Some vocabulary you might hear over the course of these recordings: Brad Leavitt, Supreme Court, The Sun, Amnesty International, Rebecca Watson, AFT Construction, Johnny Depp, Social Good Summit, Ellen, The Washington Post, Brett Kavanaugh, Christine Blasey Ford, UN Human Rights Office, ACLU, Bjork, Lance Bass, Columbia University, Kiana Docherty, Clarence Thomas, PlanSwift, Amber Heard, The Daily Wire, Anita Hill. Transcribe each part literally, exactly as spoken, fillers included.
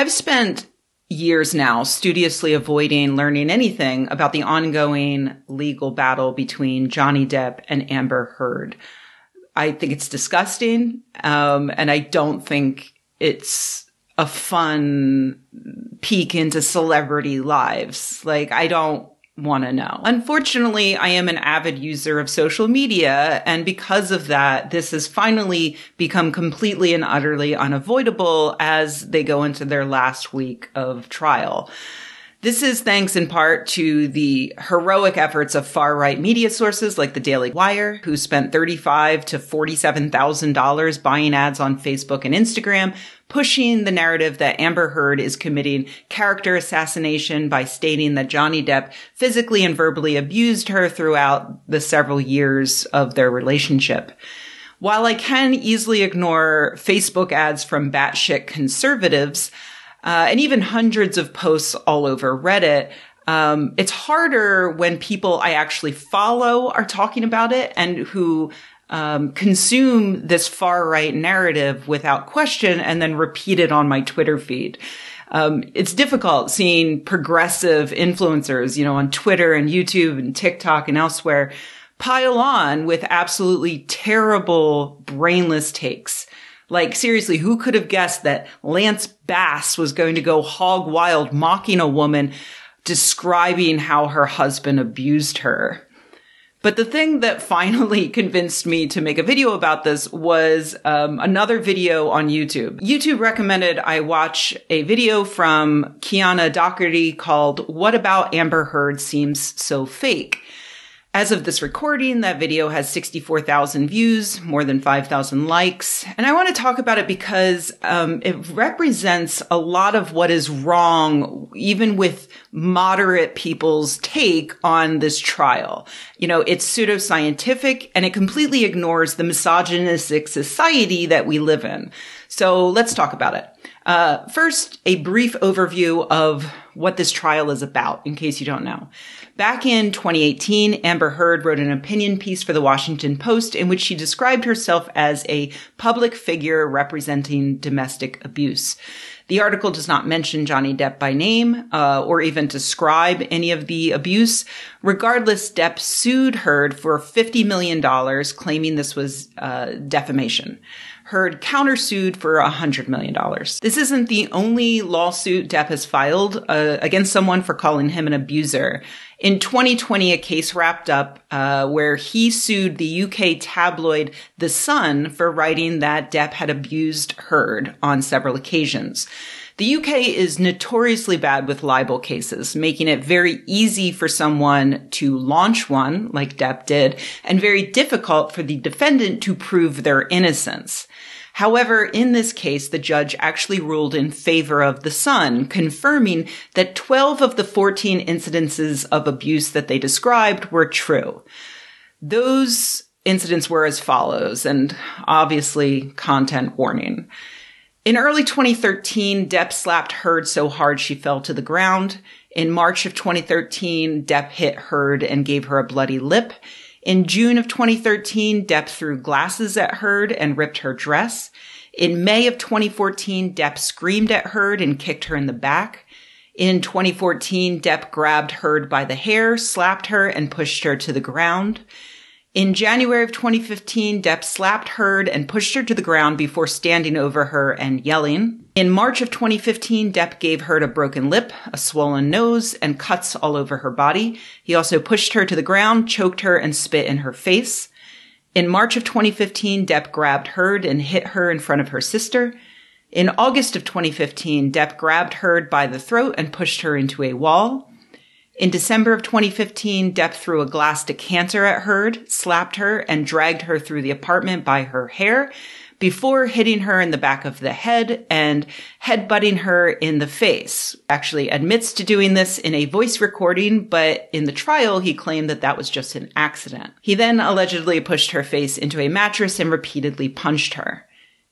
I've spent years now studiously avoiding learning anything about the ongoing legal battle between Johnny Depp and Amber Heard. I think it's disgusting, um, and I don't think it's a fun peek into celebrity lives. Like, I don't want to know. Unfortunately, I am an avid user of social media, and because of that, this has finally become completely and utterly unavoidable as they go into their last week of trial. This is thanks in part to the heroic efforts of far-right media sources like The Daily Wire, who spent thirty-five thousand to forty-seven thousand dollars buying ads on Facebook and Instagram, pushing the narrative that Amber Heard is committing character assassination by stating that Johnny Depp physically and verbally abused her throughout the several years of their relationship. While I can easily ignore Facebook ads from batshit conservatives, Uh, and even hundreds of posts all over Reddit, um, it's harder when people I actually follow are talking about it and who um, consume this far-right narrative without question and then repeat it on my Twitter feed. Um, it's difficult seeing progressive influencers, you know, on Twitter and YouTube and TikTok and elsewhere pile on with absolutely terrible, brainless takes. Like, seriously, who could have guessed that Lance Bass was going to go hog wild mocking a woman describing how her husband abused her? But the thing that finally convinced me to make a video about this was um, another video on YouTube. YouTube recommended I watch a video from Kiana Docherty called "What About Amber Heard Seems So Fake?" As of this recording, that video has sixty-four thousand views, more than five thousand likes. And I want to talk about it because um, it represents a lot of what is wrong, even with moderate people's take on this trial. You know, it's pseudoscientific and it completely ignores the misogynistic society that we live in. So let's talk about it. Uh, first, a brief overview of what this trial is about, in case you don't know. Back in twenty eighteen, Amber Heard wrote an opinion piece for The Washington Post in which she described herself as a public figure representing domestic abuse. The article does not mention Johnny Depp by name, uh, or even describe any of the abuse. Regardless, Depp sued Heard for fifty million dollars, claiming this was uh, defamation. Heard countersued for one hundred million dollars. This isn't the only lawsuit Depp has filed uh, against someone for calling him an abuser. In twenty twenty, a case wrapped up uh, where he sued the U K tabloid The Sun for writing that Depp had abused Heard on several occasions. The U K is notoriously bad with libel cases, making it very easy for someone to launch one, like Depp did, and very difficult for the defendant to prove their innocence. However, in this case, the judge actually ruled in favor of The Sun, confirming that twelve of the fourteen incidences of abuse that they described were true. Those incidents were as follows, and obviously, content warning. In early twenty thirteen, Depp slapped Heard so hard she fell to the ground. In March of twenty thirteen, Depp hit Heard and gave her a bloody lip. In June of twenty thirteen, Depp threw glasses at Heard and ripped her dress. In May of twenty fourteen, Depp screamed at Heard and kicked her in the back. In twenty fourteen, Depp grabbed Heard by the hair, slapped her, and pushed her to the ground. In January of twenty fifteen, Depp slapped Heard and pushed her to the ground before standing over her and yelling. In March of twenty fifteen, Depp gave Heard a broken lip, a swollen nose, and cuts all over her body. He also pushed her to the ground, choked her, and spit in her face. In March of twenty fifteen, Depp grabbed Heard and hit her in front of her sister. In August of twenty fifteen, Depp grabbed Heard by the throat and pushed her into a wall. In December of twenty fifteen, Depp threw a glass decanter at Heard, slapped her, and dragged her through the apartment by her hair before hitting her in the back of the head and headbutting her in the face. Actually admits to doing this in a voice recording, but in the trial, he claimed that that was just an accident. He then allegedly pushed her face into a mattress and repeatedly punched her.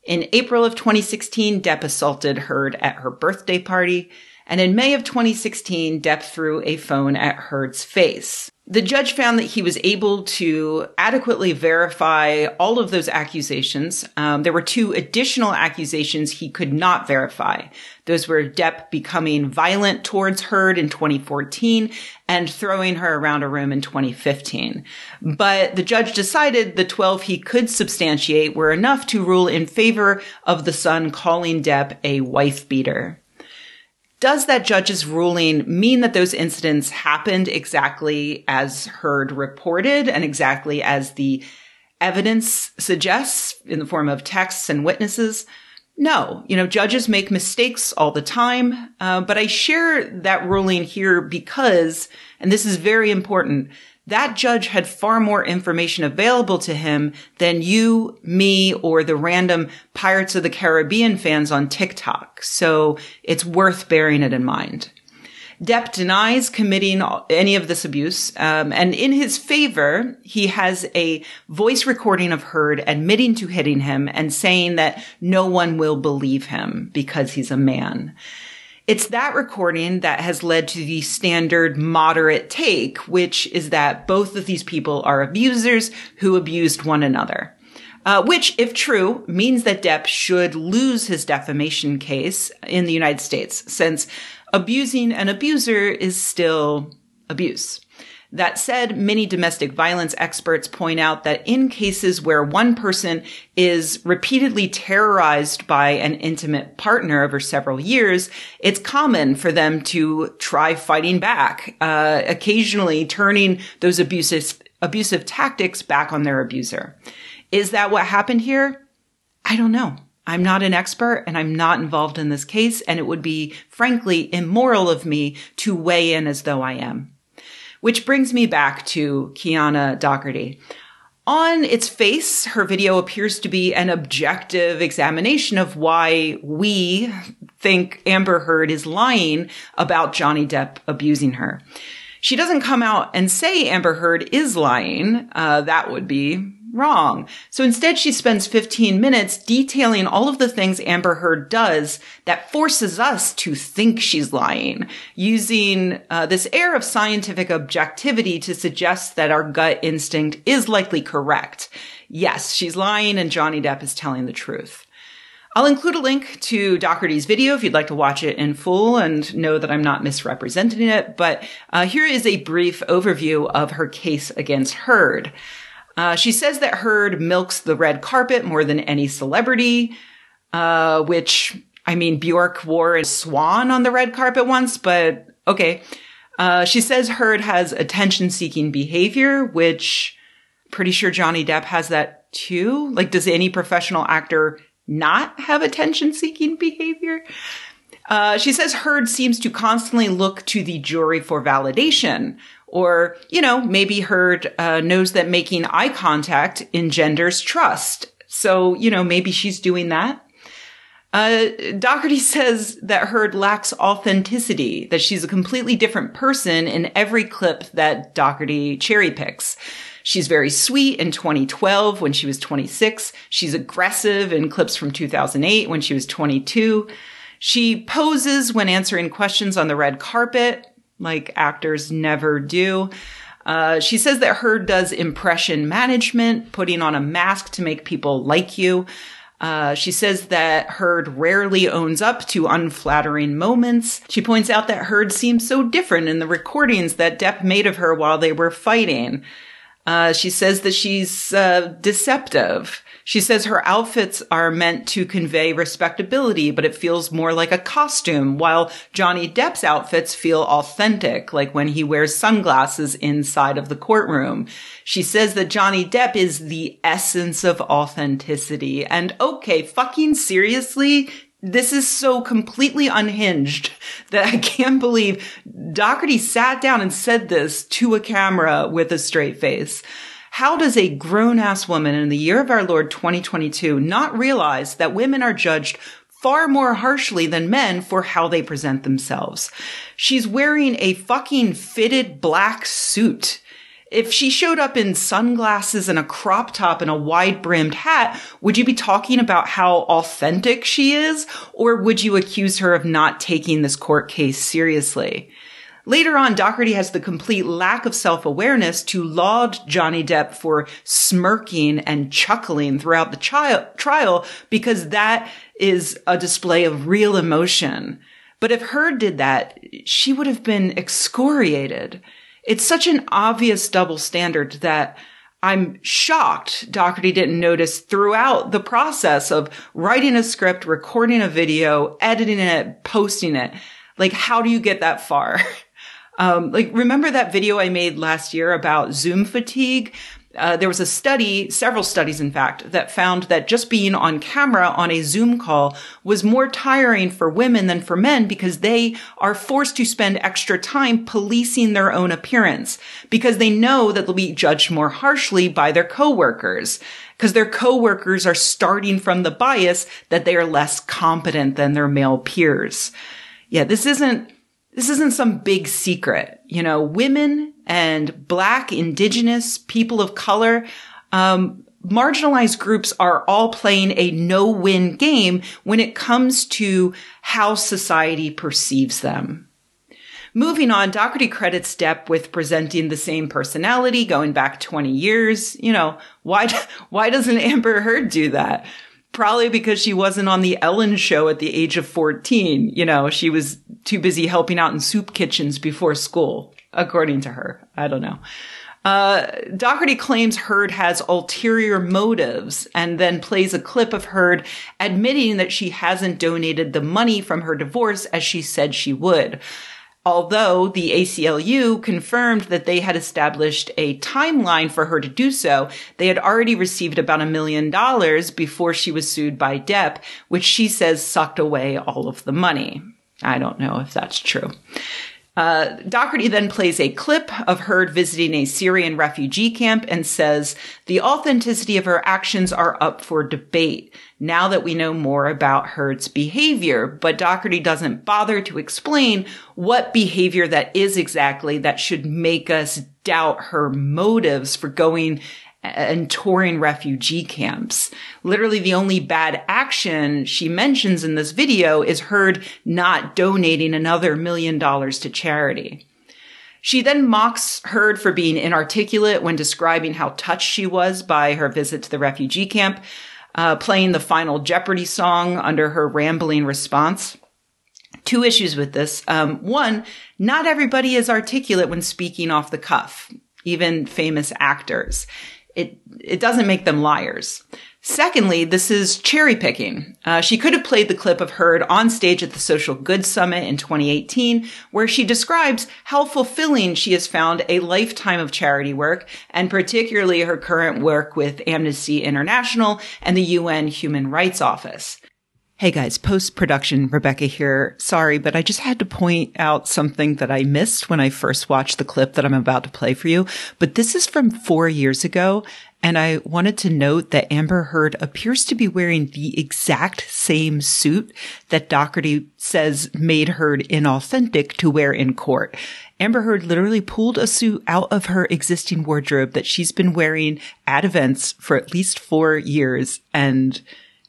In April of twenty sixteen, Depp assaulted Heard at her birthday party. And in May of twenty sixteen, Depp threw a phone at Heard's face. The judge found that he was able to adequately verify all of those accusations. Um, there were two additional accusations he could not verify. Those were Depp becoming violent towards Heard in twenty fourteen and throwing her around a room in twenty fifteen. But the judge decided the twelve he could substantiate were enough to rule in favor of the Sun calling Depp a wife beater. Does that judge's ruling mean that those incidents happened exactly as Heard reported and exactly as the evidence suggests in the form of texts and witnesses? No. You know, judges make mistakes all the time. Uh, but I share that ruling here because, and this is very important, that judge had far more information available to him than you, me, or the random Pirates of the Caribbean fans on TikTok. So it's worth bearing it in mind. Depp denies committing any of this abuse. Um, and in his favor, he has a voice recording of Heard admitting to hitting him and saying that no one will believe him because he's a man. It's that recording that has led to the standard moderate take, which is that both of these people are abusers who abused one another. Uh, which, if true, means that Depp should lose his defamation case in the United States, since abusing an abuser is still abuse. That said, many domestic violence experts point out that in cases where one person is repeatedly terrorized by an intimate partner over several years, it's common for them to try fighting back, uh, occasionally turning those abusive, abusive tactics back on their abuser. Is that what happened here? I don't know. I'm not an expert and I'm not involved in this case, and it would be, frankly, immoral of me to weigh in as though I am. Which brings me back to Kiana Docherty. On its face, her video appears to be an objective examination of why we think Amber Heard is lying about Johnny Depp abusing her. She doesn't come out and say Amber Heard is lying. Uh, that would be wrong. So instead, she spends fifteen minutes detailing all of the things Amber Heard does that forces us to think she's lying, using uh, this air of scientific objectivity to suggest that our gut instinct is likely correct. Yes, she's lying and Johnny Depp is telling the truth. I'll include a link to Docherty's video if you'd like to watch it in full and know that I'm not misrepresenting it, but uh, here is a brief overview of her case against Heard. Uh, she says that Heard milks the red carpet more than any celebrity, uh, which, I mean, Bjork wore a swan on the red carpet once, but okay. Uh, she says Heard has attention-seeking behavior, which pretty sure Johnny Depp has that too. Like, does any professional actor not have attention-seeking behavior? Uh, she says Heard seems to constantly look to the jury for validation. Or, you know, maybe Heard uh, knows that making eye contact engenders trust. So, you know, maybe she's doing that. Uh, Docherty says that Heard lacks authenticity, that she's a completely different person in every clip that Docherty cherry picks. She's very sweet in twenty twelve when she was twenty-six. She's aggressive in clips from two thousand eight when she was twenty-two. She poses when answering questions on the red carpet, like actors never do. Uh, she says that Heard does impression management, putting on a mask to make people like you. Uh, she says that Heard rarely owns up to unflattering moments. She points out that Heard seems so different in the recordings that Depp made of her while they were fighting. Uh, she says that she's uh, deceptive. She says her outfits are meant to convey respectability, but it feels more like a costume, while Johnny Depp's outfits feel authentic, like when he wears sunglasses inside of the courtroom. She says that Johnny Depp is the essence of authenticity. And okay, fucking seriously? This is so completely unhinged that I can't believe Docherty sat down and said this to a camera with a straight face. How does a grown-ass woman in the year of our Lord twenty twenty-two not realize that women are judged far more harshly than men for how they present themselves? She's wearing a fucking fitted black suit. If she showed up in sunglasses and a crop top and a wide-brimmed hat, would you be talking about how authentic she is? Or would you accuse her of not taking this court case seriously? Later on, Docherty has the complete lack of self-awareness to laud Johnny Depp for smirking and chuckling throughout the chi- trial because that is a display of real emotion. But if Heard did that, she would have been excoriated. It's such an obvious double standard that I'm shocked Docherty didn't notice throughout the process of writing a script, recording a video, editing it, posting it. Like, how do you get that far? Um, like, remember that video I made last year about Zoom fatigue? Uh, there was a study, several studies, in fact, that found that just being on camera on a Zoom call was more tiring for women than for men because they are forced to spend extra time policing their own appearance because they know that they'll be judged more harshly by their coworkers because their coworkers are starting from the bias that they are less competent than their male peers. Yeah, this isn't, this isn't some big secret. You know, women and Black, Indigenous, people of color, um, marginalized groups are all playing a no-win game when it comes to how society perceives them. Moving on, Docherty credits Depp with presenting the same personality going back twenty years. You know, why, why doesn't Amber Heard do that? Probably because she wasn't on the Ellen show at the age of fourteen. You know, she was too busy helping out in soup kitchens before school. According to her. I don't know. Uh, Docherty claims Heard has ulterior motives and then plays a clip of Heard admitting that she hasn't donated the money from her divorce as she said she would. Although the A C L U confirmed that they had established a timeline for her to do so, they had already received about a million dollars before she was sued by Depp, which she says sucked away all of the money. I don't know if that's true. Uh, Docherty then plays a clip of Heard visiting a Syrian refugee camp and says, the authenticity of her actions are up for debate now that we know more about Heard's behavior, but Docherty doesn't bother to explain what behavior that is exactly that should make us doubt her motives for going and touring refugee camps. Literally the only bad action she mentions in this video is Heard not donating another million dollars to charity. She then mocks Heard for being inarticulate when describing how touched she was by her visit to the refugee camp, uh, playing the Final Jeopardy song under her rambling response. Two issues with this. Um, one, not everybody is articulate when speaking off the cuff, even famous actors. It, it doesn't make them liars. Secondly, this is cherry picking. Uh, she could have played the clip of Heard on stage at the Social Good Summit in twenty eighteen, where she describes how fulfilling she has found a lifetime of charity work, and particularly her current work with Amnesty International and the U N Human Rights Office. Hey guys, post-production, Rebecca here. Sorry, but I just had to point out something that I missed when I first watched the clip that I'm about to play for you. But this is from four years ago, and I wanted to note that Amber Heard appears to be wearing the exact same suit that Docherty says made Heard inauthentic to wear in court. Amber Heard literally pulled a suit out of her existing wardrobe that she's been wearing at events for at least four years, and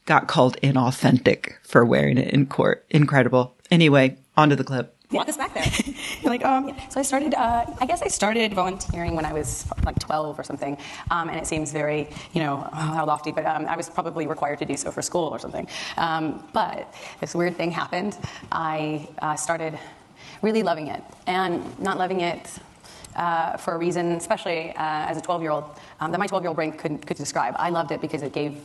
got called inauthentic for wearing it in court. Incredible. Anyway, onto the clip. Walk us back there. You're like, um, so I started, uh, I guess I started volunteering when I was like twelve or something, um, and it seems very, you know, how lofty, but um, I was probably required to do so for school or something. Um, but this weird thing happened. I uh, started really loving it, and not loving it Uh, for a reason, especially uh, as a twelve-year-old, um, that my twelve-year-old brain could, could describe. I loved it because it gave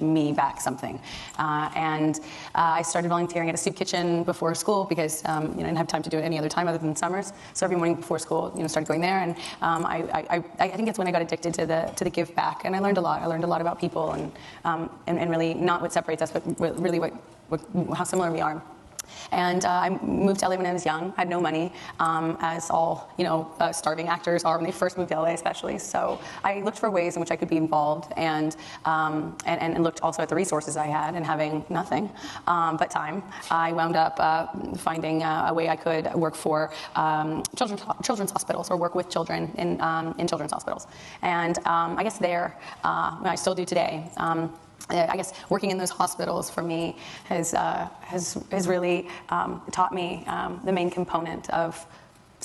me back something. Uh, and uh, I started volunteering at a soup kitchen before school because um, you know, I didn't have time to do it any other time other than summers. So every morning before school, you know, started going there. And um, I, I, I think that's when I got addicted to the to the give back. And I learned a lot. I learned a lot about people and um, and, and really not what separates us, but really what, what how similar we are. And uh, I moved to L A when I was young. I had no money, um, as all you know, uh, starving actors are when they first moved to L A, especially. So I looked for ways in which I could be involved, and um, and, and looked also at the resources I had. And having nothing um, but time, I wound up uh, finding uh, a way I could work for um, children's children's hospitals, or work with children in um, in children's hospitals. And um, I guess there, uh, I still do today. Um, I guess working in those hospitals for me has uh, has has really um, taught me um, the main component of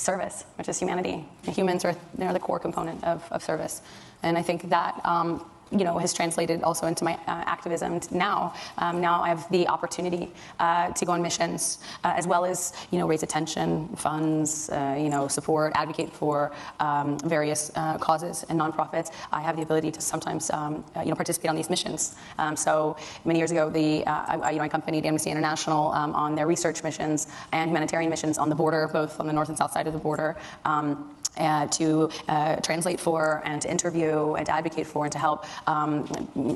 service, which is humanity. The humans are they're the core component of, of service. And I think that um, you know, has translated also into my uh, activism now. Um, now I have the opportunity uh, to go on missions, uh, as well as, you know, raise attention, funds, uh, you know, support, advocate for um, various uh, causes and nonprofits. I have the ability to sometimes, um, uh, you know, participate on these missions. Um, so many years ago, the uh, I, you know, I accompanied Amnesty International um, on their research missions and humanitarian missions on the border, both on the north and south side of the border. Um, Uh, to uh, translate for and to interview and to advocate for and to help um,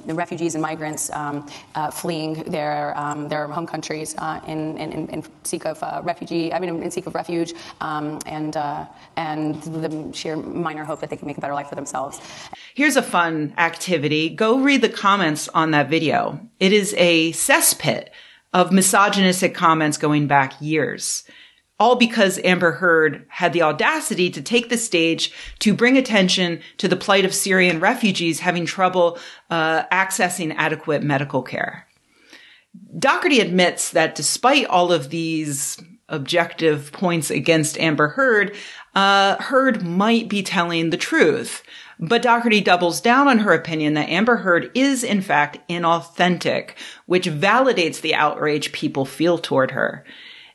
the refugees and migrants um, uh, fleeing their um, their home countries uh, in, in, in seek of uh, refugee I mean in seek of refuge um, and uh, and the sheer minor hope that they can make a better life for themselves. Here's a fun activity. Go read the comments on that video. It is a cesspit of misogynistic comments going back years. All because Amber Heard had the audacity to take the stage to bring attention to the plight of Syrian refugees having trouble uh, accessing adequate medical care. Docherty admits that despite all of these objective points against Amber Heard, uh, Heard might be telling the truth. But Docherty doubles down on her opinion that Amber Heard is, in fact, inauthentic, which validates the outrage people feel toward her.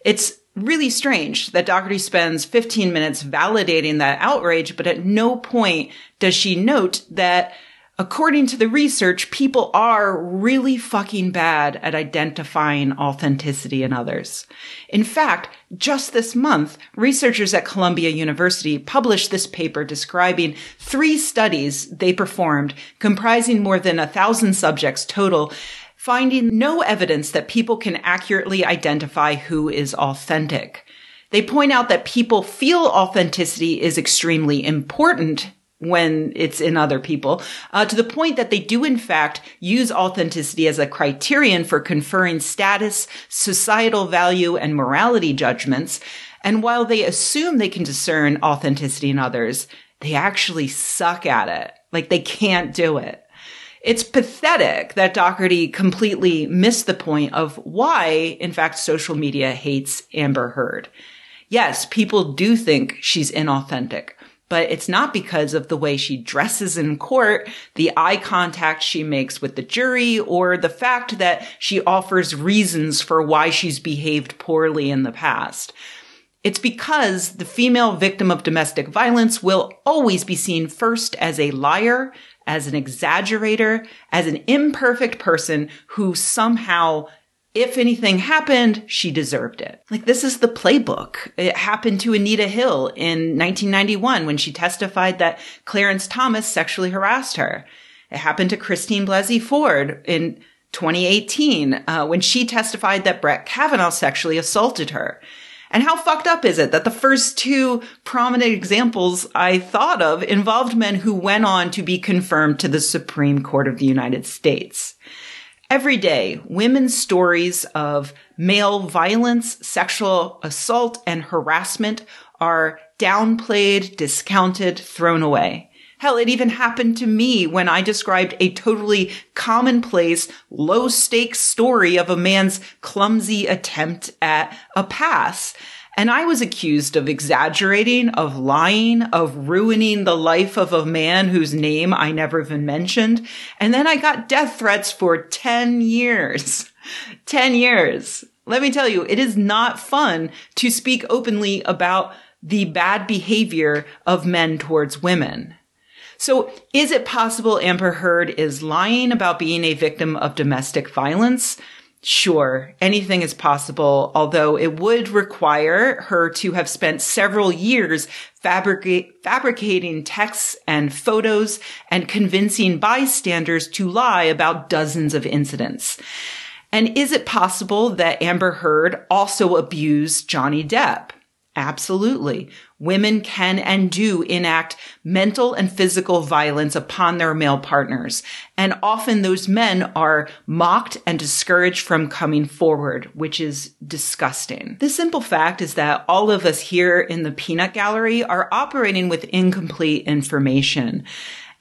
It's really strange that Docherty spends fifteen minutes validating that outrage, but at no point does she note that, according to the research, people are really fucking bad at identifying authenticity in others. In fact, just this month, researchers at Columbia University published this paper describing three studies they performed, comprising more than a thousand subjects total, finding no evidence that people can accurately identify who is authentic. They point out that people feel authenticity is extremely important when it's in other people, uh, to the point that they do, in fact, use authenticity as a criterion for conferring status, societal value, and morality judgments. And while they assume they can discern authenticity in others, they actually suck at it. Like, they can't do it. It's pathetic that Docherty completely missed the point of why, in fact, social media hates Amber Heard. Yes, people do think she's inauthentic, but it's not because of the way she dresses in court, the eye contact she makes with the jury, or the fact that she offers reasons for why she's behaved poorly in the past. It's because the female victim of domestic violence will always be seen first as a liar, as an exaggerator, as an imperfect person who somehow, if anything happened, she deserved it. Like, this is the playbook. It happened to Anita Hill in nineteen ninety-one when she testified that Clarence Thomas sexually harassed her. It happened to Christine Blasey Ford in twenty eighteen uh, when she testified that Brett Kavanaugh sexually assaulted her. And how fucked up is it that the first two prominent examples I thought of involved men who went on to be confirmed to the Supreme Court of the United States? Every day, women's stories of male violence, sexual assault, and harassment are downplayed, discounted, thrown away. Hell, it even happened to me when I described a totally commonplace, low-stakes story of a man's clumsy attempt at a pass. And I was accused of exaggerating, of lying, of ruining the life of a man whose name I never even mentioned. And then I got death threats for ten years. ten years. Let me tell you, it is not fun to speak openly about the bad behavior of men towards women. So is it possible Amber Heard is lying about being a victim of domestic violence? Sure, anything is possible, although it would require her to have spent several years fabricate, fabricating texts and photos and convincing bystanders to lie about dozens of incidents. And is it possible that Amber Heard also abused Johnny Depp? Absolutely. Women can and do enact mental and physical violence upon their male partners. And often those men are mocked and discouraged from coming forward, which is disgusting. The simple fact is that all of us here in the peanut gallery are operating with incomplete information.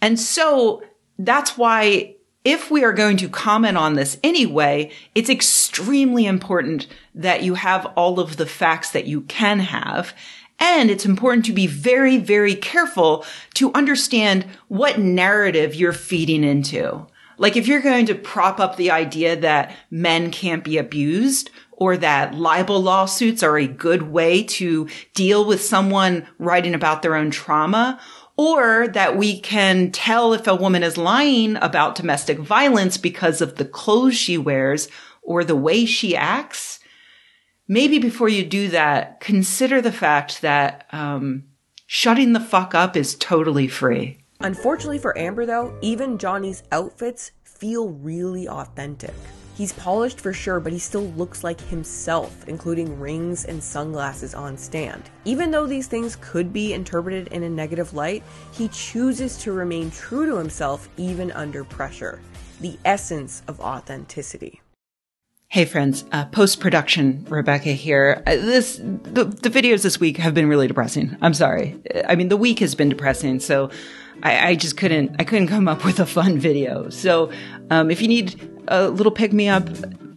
And so that's why, if we are going to comment on this anyway, it's extremely important that you have all of the facts that you can have And it's important to be very, very careful to understand what narrative you're feeding into. Like if you're going to prop up the idea that men can't be abused or that libel lawsuits are a good way to deal with someone writing about their own trauma, or that we can tell if a woman is lying about domestic violence because of the clothes she wears or the way she acts, maybe before you do that, consider the fact that um, shutting the fuck up is totally free. Unfortunately for Amber, though, even Johnny's outfits feel really authentic. He's polished for sure, but he still looks like himself, including rings and sunglasses on stand. Even though these things could be interpreted in a negative light, he chooses to remain true to himself even under pressure. The essence of authenticity. Hey friends, uh, post-production Rebecca here. Uh, this the, the videos this week have been really depressing. I'm sorry. I mean, the week has been depressing, so I, I just couldn't, I couldn't come up with a fun video. So um, if you need a little pick-me-up,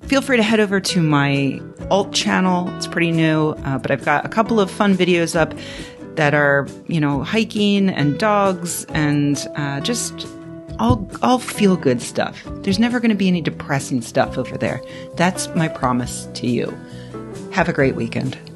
feel free to head over to my alt channel. It's pretty new, uh, but I've got a couple of fun videos up that are, you know, hiking and dogs and uh, just... All, all feel-good stuff. There's never going to be any depressing stuff over there. That's my promise to you. Have a great weekend.